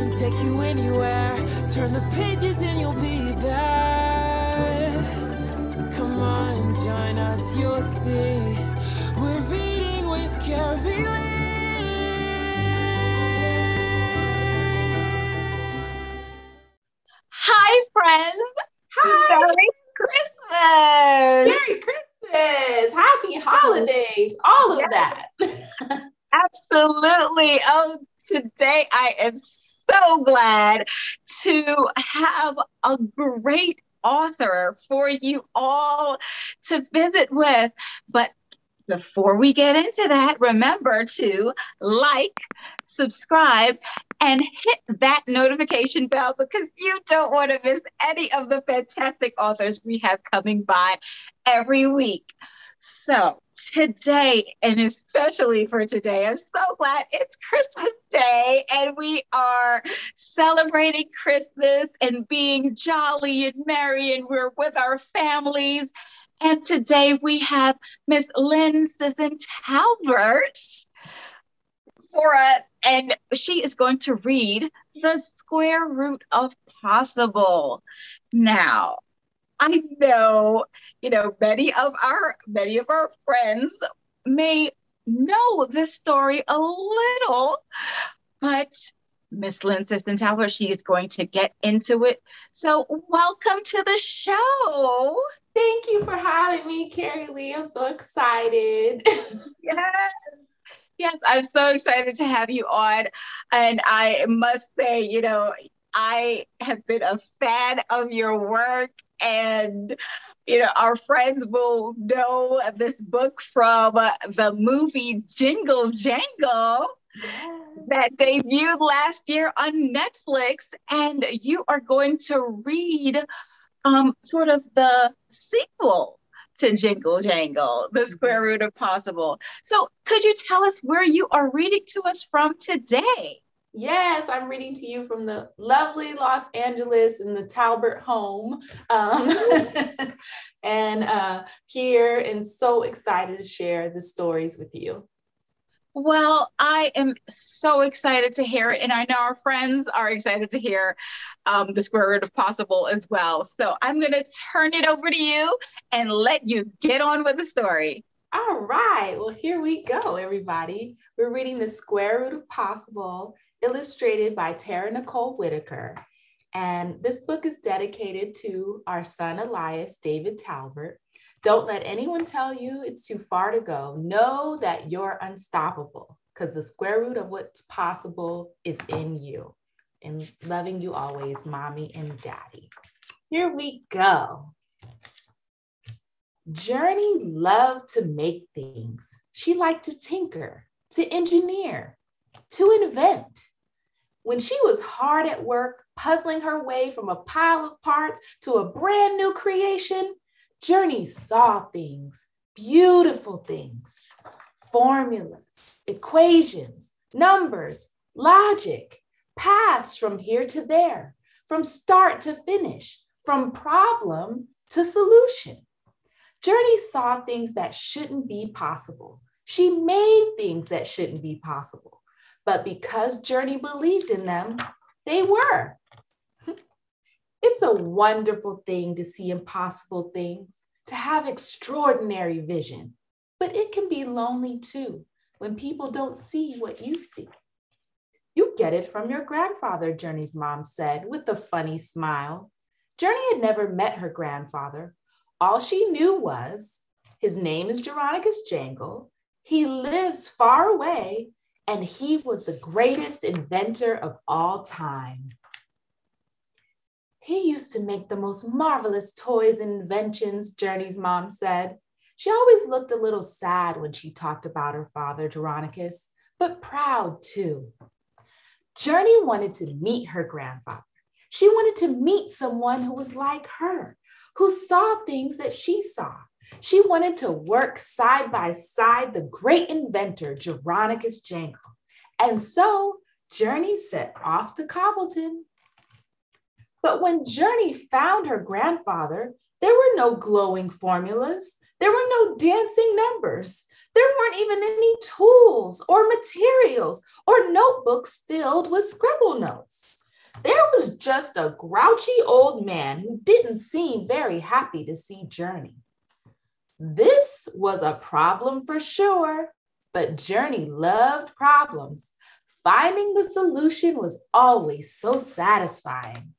can take you anywhere. Turn the pages and you'll be there. Come on, join us, you'll see. We're reading with Carylee. Hi, friends. Hi. Merry Christmas. Merry Christmas. Happy holidays. All of that. Absolutely. Oh, today I am so glad to have a great author for you all to visit with. But before we get into that, remember to like, subscribe, and hit that notification bell because you don't want to miss any of the fantastic authors we have coming by every week. So today, and especially for today, I'm so glad it's Christmas Day and we are celebrating Christmas and being jolly and merry, and we're with our families. And today we have Miss Lyn Sisson-Talbert for us, and she is going to read The Square Root of Possible. Now, I know, many of our friends may know this story a little, but Miss Lyn Sisson-Talbert, she is going to get into it. So welcome to the show. Thank you for having me, Carylee. I'm so excited. Yes, I'm so excited to have you on. And I must say, I have been a fan of your work. And, our friends will know this book from the movie Jingle Jangle that debuted last year on Netflix. And you are going to read sort of the sequel to Jingle Jangle, The Square Root of Possible. So could you tell us where you are reading to us from today? Yes, I'm reading to you from the lovely Los Angeles in the Talbert home. Here, and so excited to share the stories with you. Well, I am so excited to hear it. And I know our friends are excited to hear The Square Root of Possible as well. So I'm going to turn it over to you and let you get on with the story. All right, well, here we go, everybody. We're reading The Square Root of Possible, illustrated by Tara Nicole Whitaker. And this book is dedicated to our son, Elias David Talbert. Don't let anyone tell you it's too far to go. Know that you're unstoppable because the square root of what's possible is in you. And loving you always, Mommy and Daddy. Here we go. Journey loved to make things. She liked to tinker, to engineer, to invent. When she was hard at work, puzzling her way from a pile of parts to a brand new creation, Journey saw things, beautiful things, formulas, equations, numbers, logic, paths from here to there, from start to finish, from problem to solution. Journey saw things that shouldn't be possible. She made things that shouldn't be possible, but because Journey believed in them, they were. It's a wonderful thing to see impossible things, to have extraordinary vision, but it can be lonely too when people don't see what you see. You get it from your grandfather, Journey's mom said with a funny smile. Journey had never met her grandfather. All she knew was his name is Jeronicus Jangle, he lives far away, and he was the greatest inventor of all time. He used to make the most marvelous toys and inventions, Journey's mom said. She always looked a little sad when she talked about her father, Jeronicus, but proud too. Journey wanted to meet her grandfather. She wanted to meet someone who was like her, who saw things that she saw. She wanted to work side by side the great inventor, Jeronicus Jangle. And so Journey set off to Cobbleton. But when Journey found her grandfather, there were no glowing formulas. There were no dancing numbers. There weren't even any tools or materials or notebooks filled with scribble notes. There was just a grouchy old man who didn't seem very happy to see Journey. This was a problem for sure, but Journey loved problems. Finding the solution was always so satisfying.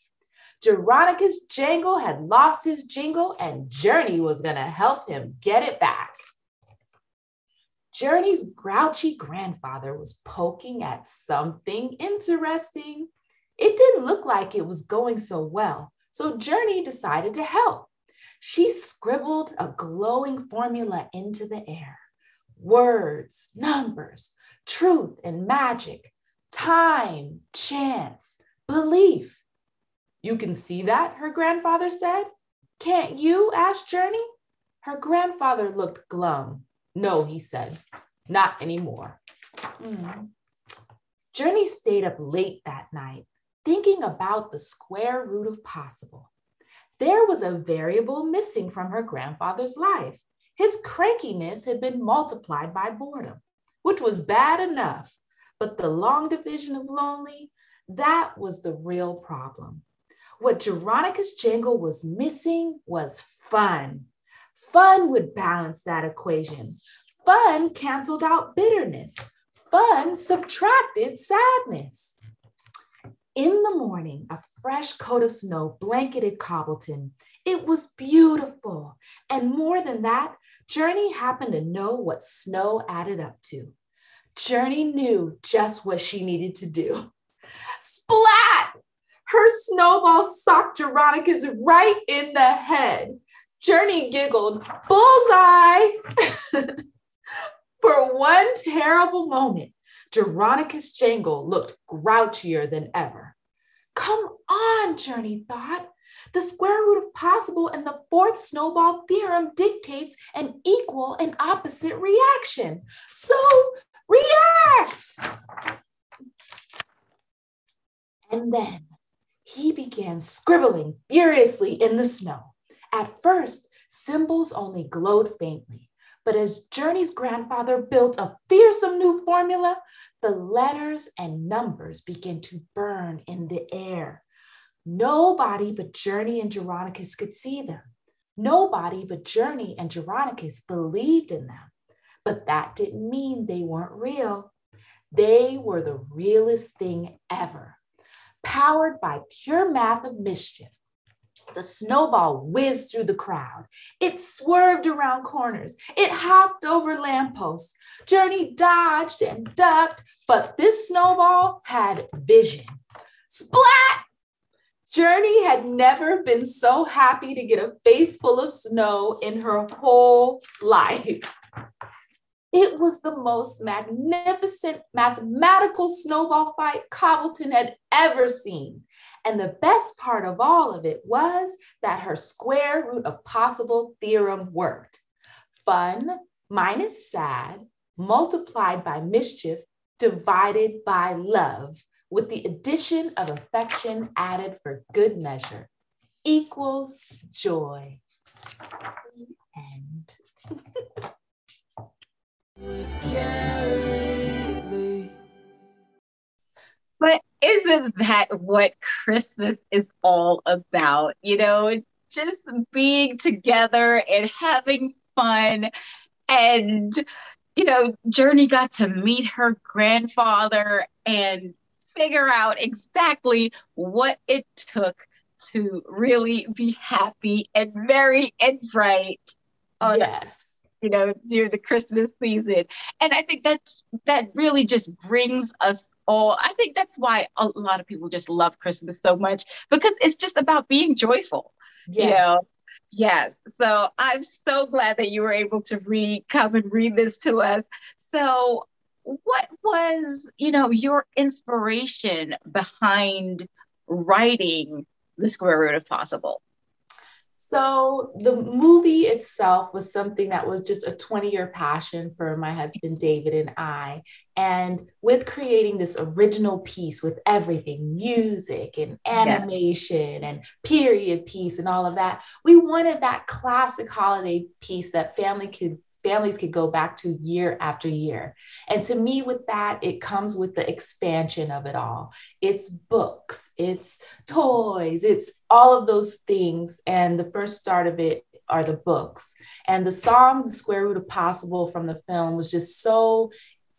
Jeronicus Jangle had lost his jingle, and Journey was going to help him get it back. Journey's grouchy grandfather was poking at something interesting. It didn't look like it was going so well, so Journey decided to help. She scribbled a glowing formula into the air. Words, numbers, truth and magic, time, chance, belief. You can see that, her grandfather said. Can't you? Asked Journey. Her grandfather looked glum. No, he said, not anymore. Journey stayed up late that night, thinking about the square root of possible. There was a variable missing from her grandfather's life. His crankiness had been multiplied by boredom, which was bad enough, but the long division of lonely, that was the real problem. What Jeronicus Jangle was missing was fun. Fun would balance that equation. Fun canceled out bitterness. Fun subtracted sadness. In the morning, a fresh coat of snow blanketed Cobbleton. It was beautiful. And more than that, Journey happened to know what snow added up to. Journey knew just what she needed to do. Splat! Her snowball socked Jeronicus right in the head. Journey giggled, bullseye! For one terrible moment, Jeronicus Jangle looked grouchier than ever. Come on, Journey thought. The square root of possible and the fourth snowball theorem dictates an equal and opposite reaction. So react! And then he began scribbling furiously in the snow. At first, symbols only glowed faintly, but as Journey's grandfather built a fearsome new formula, the letters and numbers began to burn in the air. Nobody but Journey and Jeronicus could see them. Nobody but Journey and Jeronicus believed in them, but that didn't mean they weren't real. They were the realest thing ever. Powered by pure math of mischief, the snowball whizzed through the crowd. It swerved around corners. It hopped over lampposts. Journey dodged and ducked, but this snowball had vision. Splat! Journey had never been so happy to get a face full of snow in her whole life. It was the most magnificent mathematical snowball fight Cobbleton had ever seen. And the best part of all of it was that her square root of possible theorem worked. Fun minus sad multiplied by mischief divided by love with the addition of affection added for good measure equals joy. End. But isn't that what Christmas is all about? You know, just being together and having fun. And, you know, Journey got to meet her grandfather and figure out exactly what it took to really be happy and merry and bright on yes. You know, during the Christmas season. And I think that really just brings us all. I think that's why a lot of people just love Christmas so much, because it's just about being joyful, yes. You know? Yes. So I'm so glad that you were able to come and read this to us. So what was, you know, your inspiration behind writing The Square Root of Possible? So the movie itself was something that was just a 20-year passion for my husband, David, and I. And with creating this original piece with everything, music and animation and period piece and all of that, we wanted that classic holiday piece that family could families could go back to year after year. And to me, with that, it comes with the expansion of it all. It's books, it's toys, it's all of those things. And the first start of it are the books. And the song, The Square Root of Possible from the film, was just so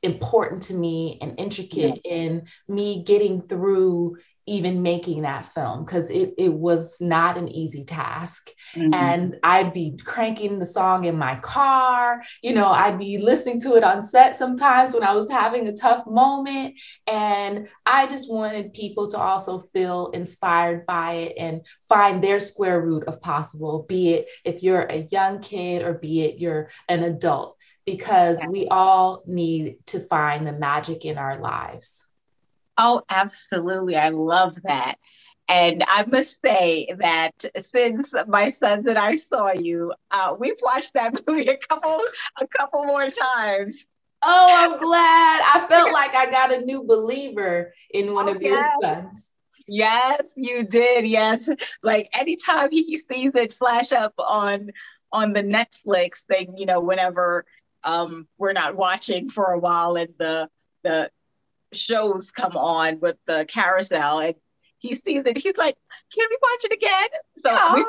important to me and intricate in me getting through even making that film, because it was not an easy task. Mm-hmm. And I'd be cranking the song in my car, you know, I'd be listening to it on set sometimes when I was having a tough moment. And I just wanted people to also feel inspired by it and find their square root of possible, be it if you're a young kid or be it you're an adult, because we all need to find the magic in our lives. Oh, absolutely. I love that. And I must say that since my sons and I saw you, we've watched that movie a couple more times. Oh, I'm glad. I felt like I got a new believer in one of your sons. Yes, you did. Yes. Like anytime he sees it flash up on the Netflix thing, you know, whenever we're not watching for a while and the shows come on with the carousel and he sees it, he's like, can we watch it again? So we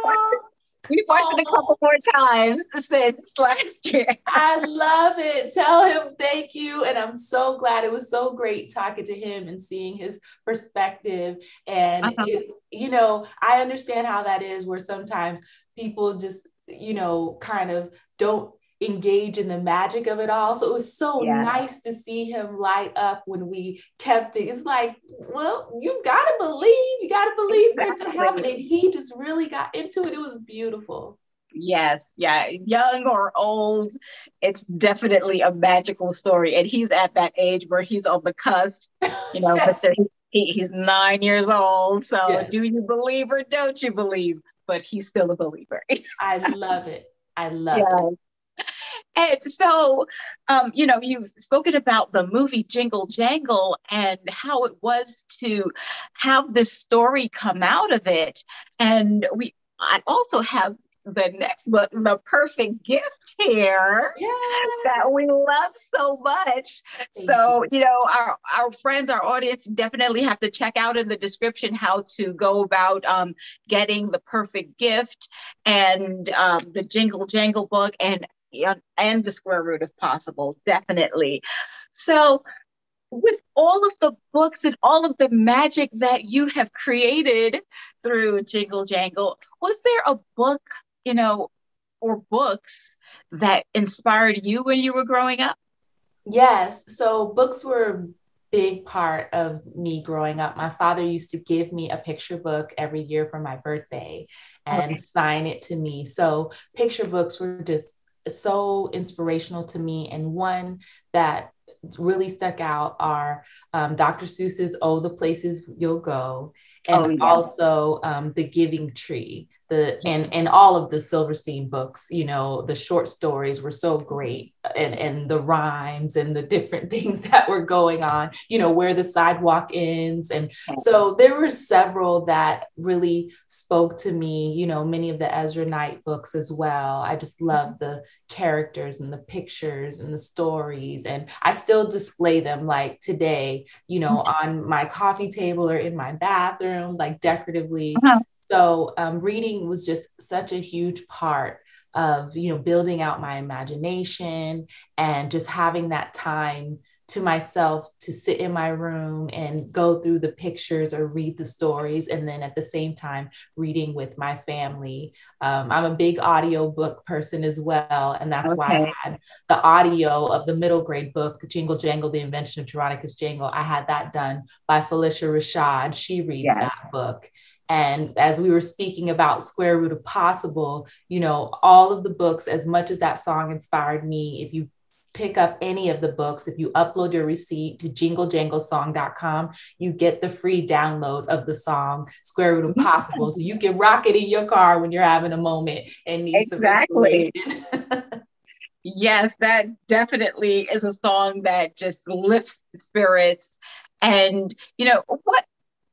watched it a couple more times since last year. I love it. Tell him thank you. And I'm so glad. It was so great talking to him and seeing his perspective. And you know, I understand how that is, where sometimes people just, you know, kind of don't engage in the magic of it all. So it was so nice to see him light up when we kept it. It's like, well, you gotta believe exactly. For it to happen. And he just really got into it. It was beautiful. Yes. Yeah. Young or old, it's definitely a magical story. And he's at that age where he's on the cusp, you know, but he's 9 years old. So do you believe or don't you believe? But he's still a believer. I love it. I love it. And so, you know, you've spoken about the movie Jingle Jangle and how it was to have this story come out of it. And I also have the next book, The Perfect Gift here that we love so much. So, you know, our friends, our audience definitely have to check out in the description how to go about getting The Perfect Gift and the Jingle Jangle book and The Square Root of Possible, definitely. So with all of the books and all of the magic that you have created through Jingle Jangle, was there a book, you know, or books that inspired you when you were growing up? Yes. So books were big part of me growing up. My father used to give me a picture book every year for my birthday and sign it to me. So picture books were just so inspirational to me. And one that really stuck out are Dr. Seuss's Oh, the Places You'll Go, and also The Giving Tree, and all of the Silverstein books, you know, the short stories were so great, and the rhymes and the different things that were going on, you know, Where the Sidewalk Ends. And so there were several that really spoke to me, you know, many of the Ezra Knight books as well. I just love the characters and the pictures and the stories. And I still display them like today, you know, on my coffee table or in my bathroom, like decoratively. So reading was just such a huge part of, you know, building out my imagination and just having that time to myself to sit in my room and go through the pictures or read the stories. And then at the same time, reading with my family. I'm a big audiobook person as well. And that's why I had the audio of the middle grade book, Jingle Jangle, The Invention of Jeronicus Jangle. I had that done by Phylicia Rashad. She reads that book. And as we were speaking about Square Root of Possible, you know, all of the books, as much as that song inspired me, if you pick up any of the books, if you upload your receipt to jinglejanglesong.com, you get the free download of the song Square Root of Possible. So you can rock it in your car when you're having a moment and need some inspiration. Yes, that definitely is a song that just lifts spirits. And, you know,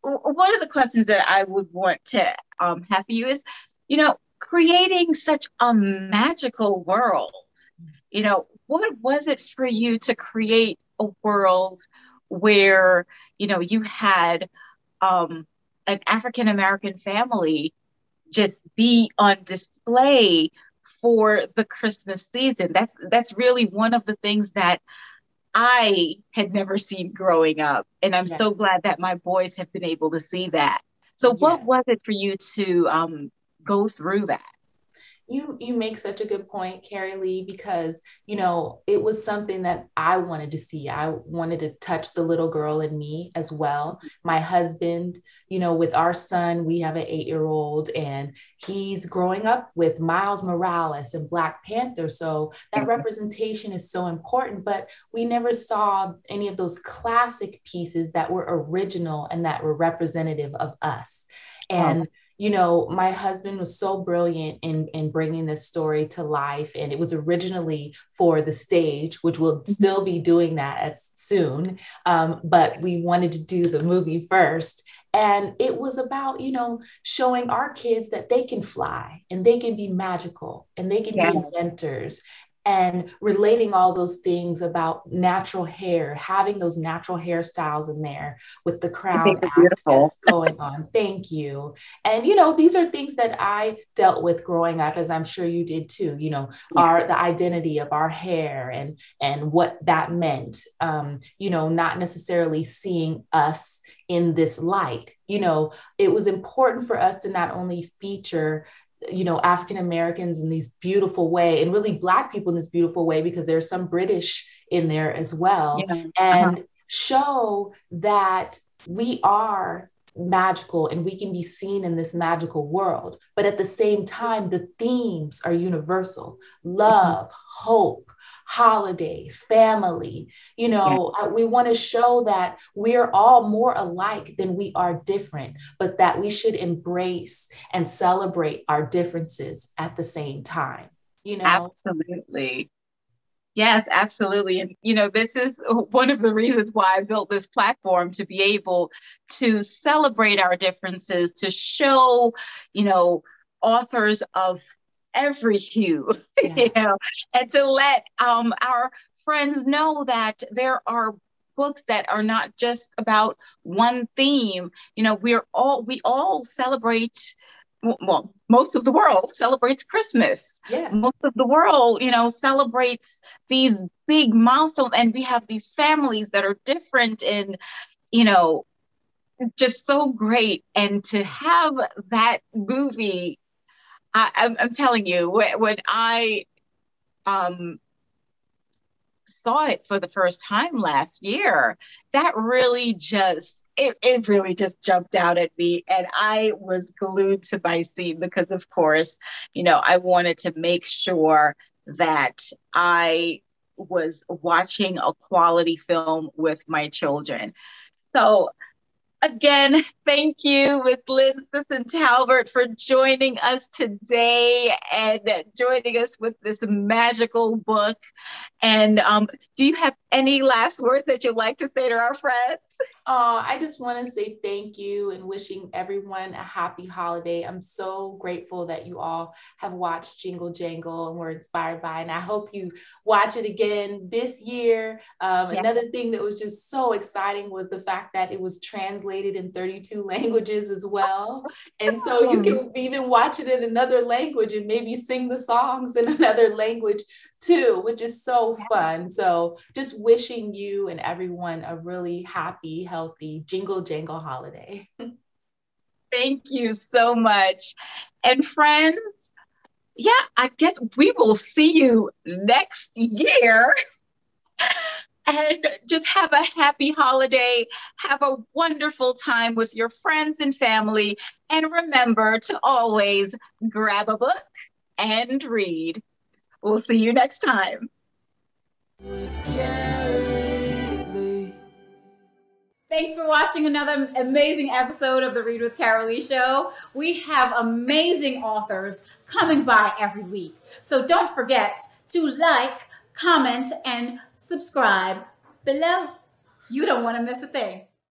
one of the questions that I would want to have for you is, you know, creating such a magical world you know, what was it for you to create a world where, you know, you had an African-American family just be on display for the Christmas season? That's really one of the things that I had never seen growing up. And I'm so glad that my boys have been able to see that. So what was it for you to go through that? You make such a good point, Carylee, because, you know, it was something that I wanted to see. I wanted to touch the little girl in me as well. My husband, you know, with our son, we have an 8-year-old and he's growing up with Miles Morales and Black Panther. So that representation is so important, but we never saw any of those classic pieces that were original and that were representative of us. And you know, my husband was so brilliant in bringing this story to life. And it was originally for the stage, which we'll still be doing that as soon. But we wanted to do the movie first. And it was about, you know, showing our kids that they can fly and they can be magical and they can be inventors. And relating all those things about natural hair, having those natural hairstyles in there with the crown that's going on. Thank you. And, you know, these are things that I dealt with growing up, as I'm sure you did too, you know, the identity of our hair and what that meant, you know, not necessarily seeing us in this light. You know, it was important for us to not only feature, you know, African Americans in this beautiful way and really Black people in this beautiful way, because there's some British in there as well, and show that we are magical and we can be seen in this magical world. But at the same time, the themes are universal: love, hope, holiday, family. You know, we want to show that we're all more alike than we are different, but that we should embrace and celebrate our differences at the same time. You know, absolutely. Yes, absolutely. And, you know, this is one of the reasons why I built this platform, to be able to celebrate our differences, to show, you know, authors of every hue, you know, and to let our friends know that there are books that are not just about one theme. You know, we all celebrate. Well, most of the world celebrates Christmas. Yes. Most of the world, you know, celebrates these big milestones, and we have these families that are different and, you know, just so great. And to have that movie, I'm telling you, when I saw it for the first time last year, that really just, it really just jumped out at me. And I was glued to my seat because, of course, you know, I wanted to make sure that I was watching a quality film with my children. So again, thank you, Ms. Lyn Sisson-Talbert, for joining us today and joining us with this magical book. And do you have any last words that you'd like to say to our friends? Oh, I just want to say thank you and wishing everyone a happy holiday. I'm so grateful that you all have watched Jingle Jangle and were inspired by it. And I hope you watch it again this year. Another thing that was just so exciting was the fact that it was translated in 32 languages as well. And so you can even watch it in another language and maybe sing the songs in another language too, which is so fun. So just wishing you and everyone a really happy, healthy Jingle Jangle holiday. Thank you so much. And friends, I guess we will see you next year. And just have a happy holiday. Have a wonderful time with your friends and family. And remember to always grab a book and read. We'll see you next time. Thanks for watching another amazing episode of the Read with Carylee show. We have amazing authors coming by every week. So don't forget to like, comment, and subscribe below. You don't want to miss a thing.